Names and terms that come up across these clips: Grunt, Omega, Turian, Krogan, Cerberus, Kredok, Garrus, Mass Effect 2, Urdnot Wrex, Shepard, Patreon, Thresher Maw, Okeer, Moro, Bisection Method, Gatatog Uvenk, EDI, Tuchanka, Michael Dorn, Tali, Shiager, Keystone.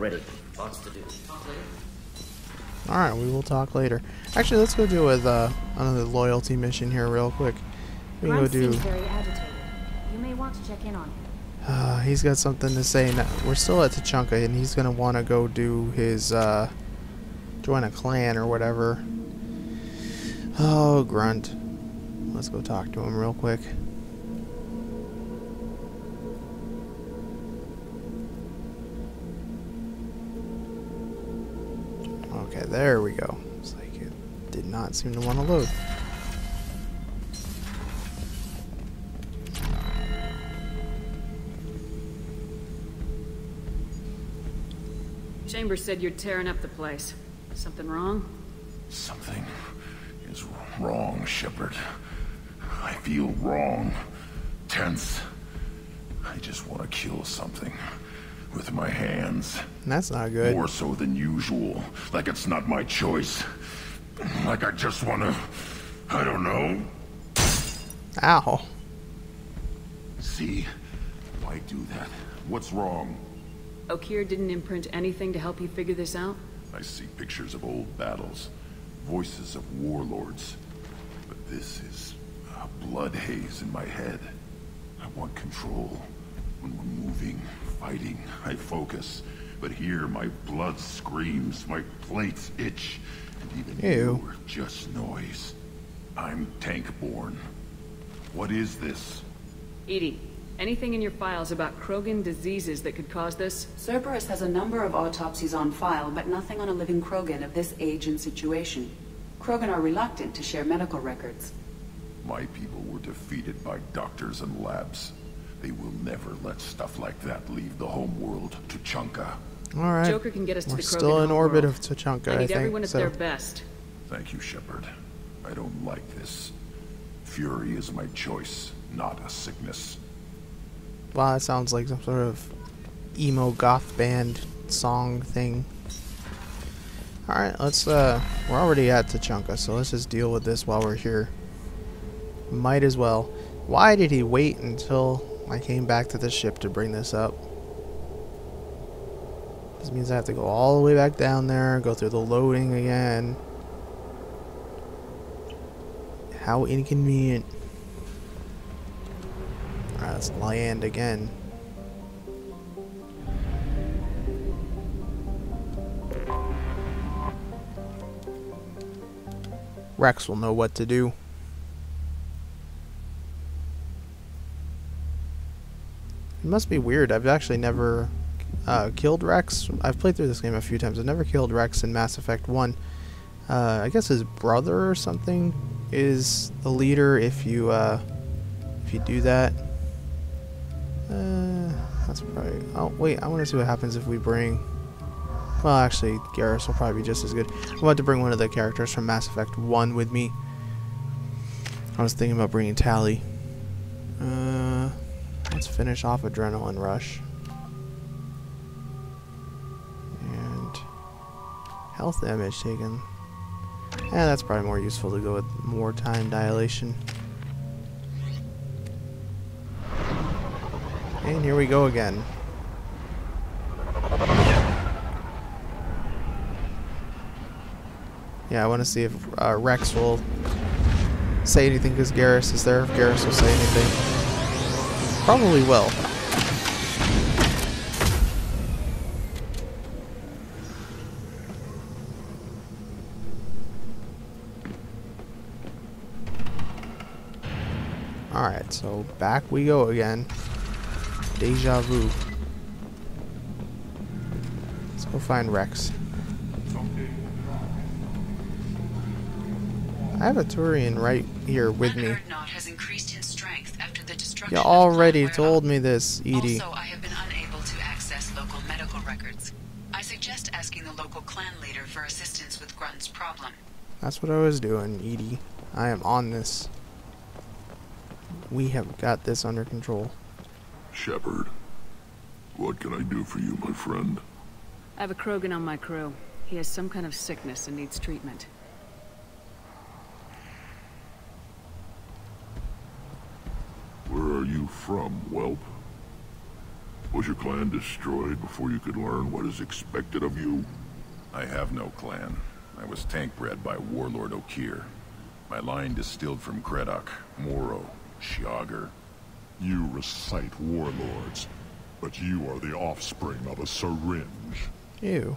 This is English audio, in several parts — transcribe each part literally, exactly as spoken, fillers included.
Ready. Lots to do. Alright, we will talk later. Actually, let's go do a, uh, another loyalty mission here real quick. We can go do... Very agitated. You may want to check in on him. Uh, he's got something to say now. We're still at Tuchanka, and he's going to want to go do his... Uh, join a clan or whatever. Oh, Grunt. Let's go talk to him real quick. Okay, there we go. It's like it did not seem to want to load. Chambers said you're tearing up the place. Something wrong? Something is wrong, Shepard. I feel wrong. Tense. I just want to kill something. With my hands. That's not good. More so than usual. Like it's not my choice. Like I just wanna... I don't know. Ow. See? Why do that? What's wrong? Okeer didn't imprint anything to help you figure this out? I see pictures of old battles. Voices of warlords. But this is a blood haze in my head. I want control. When we're moving, fighting, I focus. But here, my blood screams, my plates itch, and even you are just noise. I'm tank-born. What is this? E D I, anything in your files about Krogan diseases that could cause this? Cerberus has a number of autopsies on file, but nothing on a living Krogan of this age and situation. Krogan are reluctant to share medical records. My people were defeated by doctors and labs. They will never let stuff like that leave the homeworld, Tuchanka. All right. Joker can get us to the Krogan homeworld. We're still in orbit of Tuchanka, I think. I need everyone at their best. Thank you, Shepard. I don't like this. Fury is my choice, not a sickness. Wow, that sounds like some sort of emo goth band song thing. All right, let's. Uh, we're already at Tuchanka, so let's just deal with this while we're here. Might as well. Why did he wait until? I came back to the ship to bring this up. This means I have to go all the way back down there, go through the loading again. How inconvenient. Alright, let's land again. Wrex will know what to do. It must be weird. I've actually never uh, killed Wrex. I've played through this game a few times. I've never killed Wrex in Mass Effect one. Uh, I guess his brother or something is the leader if you uh, if you do that. Uh, that's probably. Oh wait, I want to see what happens if we bring. Well, actually, Garrus will probably be just as good. I'm about to bring one of the characters from Mass Effect one with me. I was thinking about bringing Tali. Uh. Let's finish off Adrenaline Rush. And health damage taken. Yeah, that's probably more useful to go with more time dilation. And here we go again. Yeah, I want to see if uh, Wrex will say anything because Garrus is there. If Garrus will say anything. Probably will. Alright, so back we go again. Deja vu. Let's go find Wrex. I have a Turian right here with me. You already told me this, E D I. Also, I have been unable to access local medical records. I suggest asking the local clan leader for assistance with Grunt's problem. That's what I was doing, E D I. I am on this. We have got this under control. Shepard, what can I do for you, my friend? I have a Krogan on my crew. He has some kind of sickness and needs treatment. Where are you from, Welp? Was your clan destroyed before you could learn what is expected of you? I have no clan. I was tank bred by Warlord Okeer. My line distilled from Kredok, Moro, Shiager. You recite warlords, but you are the offspring of a syringe. Ew.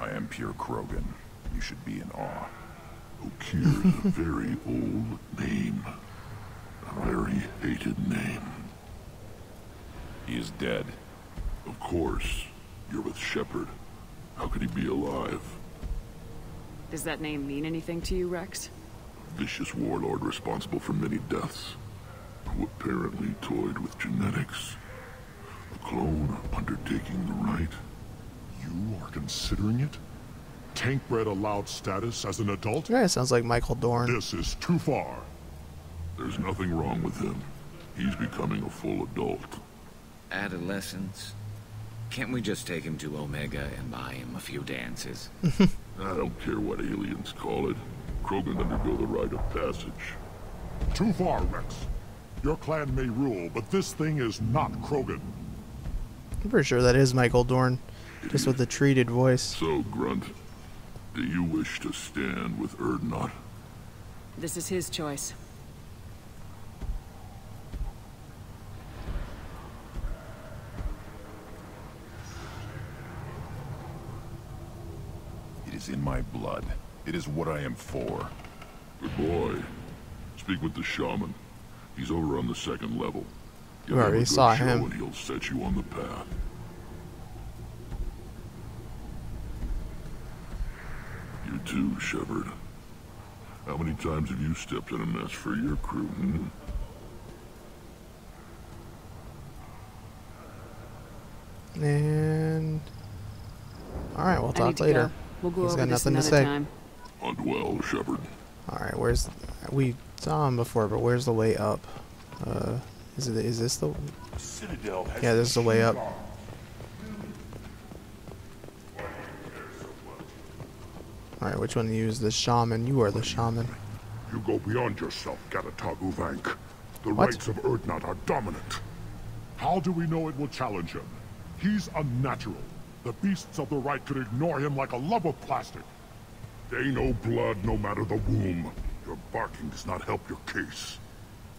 I am pure Krogan. You should be in awe. Okeer is a very old name. A very hated name. He is dead. Of course. You're with Shepard. How could he be alive? Does that name mean anything to you, Rex? A vicious warlord responsible for many deaths, who apparently toyed with genetics. A clone undertaking the rite. You are considering it? Tankbred allowed status as an adult? Yeah, it sounds like Michael Dorn. This is too far. There's nothing wrong with him. He's becoming a full adult. Adolescence? Can't we just take him to Omega and buy him a few dances? I don't care what aliens call it. Krogan undergo the rite of passage. Too far, Rex. Your clan may rule, but this thing is not Krogan. I'm pretty sure that is Michael Dorn, just with the treated voice. So, Grunt, do you wish to stand with Urdnot? This is his choice. It is in my blood. It is what I am for. Good boy. Speak with the shaman. He's over on the second level. You already saw him. And he'll set you on the path. You too, Shepard. How many times have you stepped in a mess for your crew? Hmm? And all right, we'll talk later. We'll go He's got nothing to say. Hunt well, Shepard. All right, where's we? Saw him before, but where's the way up? Uh, is it? Is this the? Citadel has yeah, this is the way up. All right, which one to use? The shaman. You are the shaman. You go beyond yourself, Gatatog Uvenk. The what? Rights of Urdnot are dominant. How do we know it will challenge him? He's unnatural. The beasts of the right could ignore him like a lump of plastic. They know blood, no matter the womb. Your barking does not help your case.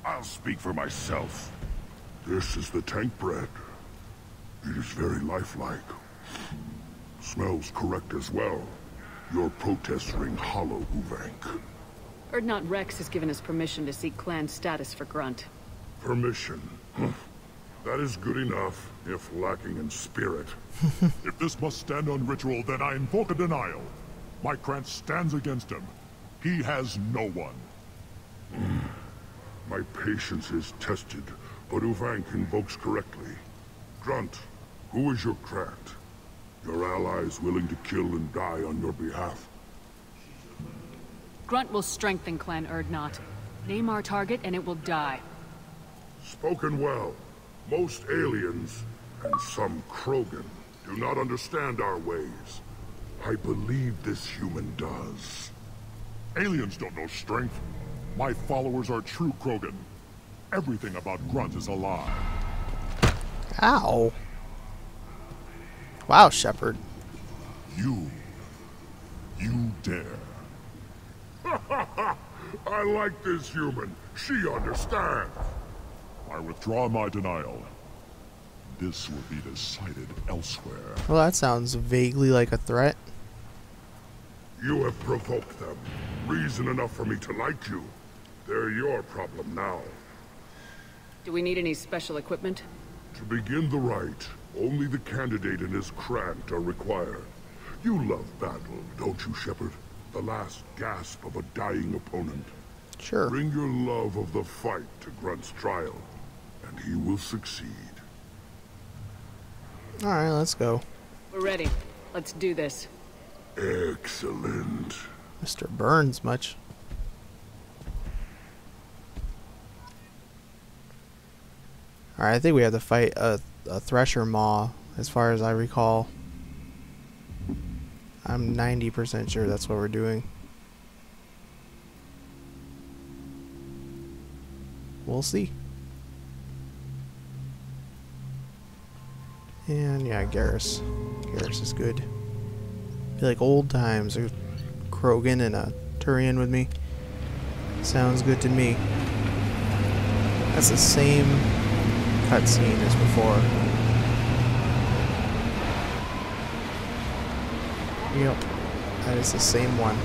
I'll speak for myself. This is the tank bread. It is very lifelike. Smells correct as well. Your protests ring hollow, Uvenk. Urdnot Wrex has given us permission to seek clan status for Grunt. Permission? That is good enough, if lacking in spirit. If this must stand on ritual, then I invoke a denial. My grant stands against him. He has no one. Mm. My patience is tested, but Uvenk invokes correctly. Grunt, who is your grant? Your allies willing to kill and die on your behalf? Grunt will strengthen Clan Urdnot. Name our target and it will die. Spoken well. Most aliens, and some Krogan, do not understand our ways. I believe this human does. Aliens don't know strength. My followers are true Krogan. Everything about Grunt is a lie. Ow. Wow, Shepard. You. You dare. I like this human. She understands. I withdraw my denial. This will be decided elsewhere. Well, that sounds vaguely like a threat. You have provoked them. Reason enough for me to like you. They're your problem now. Do we need any special equipment? To begin the rite, only the candidate and his craft are required. You love battle, don't you, Shepard? The last gasp of a dying opponent. Sure. Bring your love of the fight to Grunt's trial, and he will succeed. All right, let's go. We're ready. Let's do this. Excellent. Mister Burns much. Alright, I think we have to fight a, a Thresher Maw, as far as I recall. I'm ninety percent sure that's what we're doing. We'll see. And yeah, Garrus. Garrus is good. Be like old times. There's Krogan and a Turian with me. Sounds good to me. That's the same cutscene as before. Yep, that is the same one.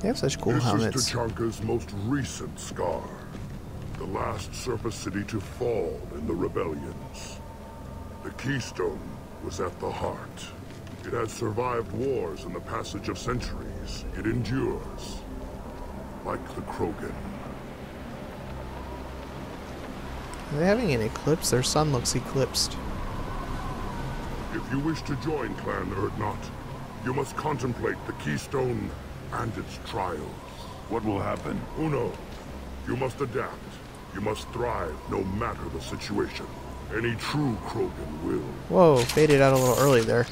They have such cool this helmets. This is Tuchanka's most recent scar. The last surface city to fall in the rebellions. The Keystone was at the heart. It has survived wars and the passage of centuries. It endures, like the Krogan. Are they having an eclipse? Their sun looks eclipsed. If you wish to join Clan Urdnot, you must contemplate the Keystone and its trials. What will happen? Who knows? You must adapt. You must thrive, no matter the situation. Any true Krogan will. Whoa, faded out a little early there.